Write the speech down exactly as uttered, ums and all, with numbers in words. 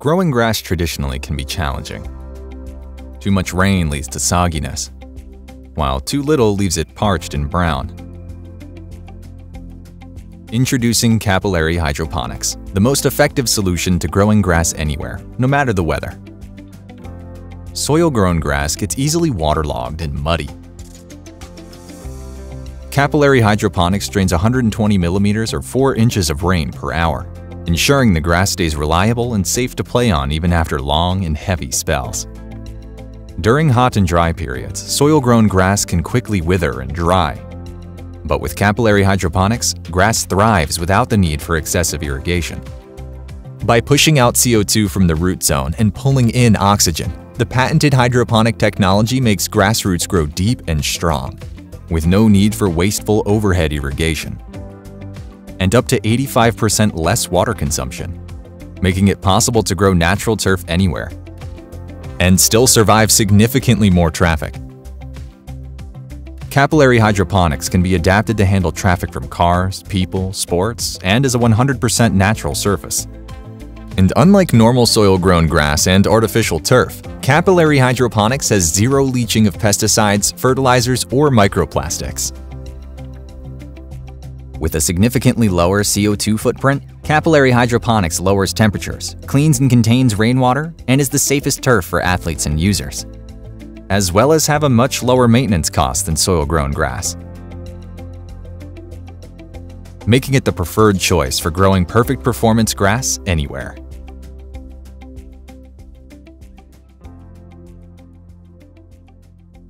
Growing grass traditionally can be challenging. Too much rain leads to sogginess, while too little leaves it parched and brown. Introducing Capillary Hydroponics, the most effective solution to growing grass anywhere, no matter the weather. Soil-grown grass gets easily waterlogged and muddy. Capillary Hydroponics drains one hundred twenty millimeters or four inches of rain per hour, ensuring the grass stays reliable and safe to play on even after long and heavy spells. During hot and dry periods, soil-grown grass can quickly wither and dry. But with Capillary Hydroponics, grass thrives without the need for excessive irrigation. By pushing out C O two from the root zone and pulling in oxygen, the patented hydroponic technology makes grass roots grow deep and strong, with no need for wasteful overhead irrigation, and up to eighty-five percent less water consumption, making it possible to grow natural turf anywhere and still survive significantly more traffic. Capillary Hydroponics can be adapted to handle traffic from cars, people, sports, and is a one hundred percent natural surface. And unlike normal soil-grown grass and artificial turf, Capillary Hydroponics has zero leaching of pesticides, fertilizers, or microplastics. With a significantly lower C O two footprint, Capillary Hydroponics lowers temperatures, cleans and contains rainwater, and is the safest turf for athletes and users, as well as have a much lower maintenance cost than soil-grown grass, making it the preferred choice for growing perfect performance grass anywhere.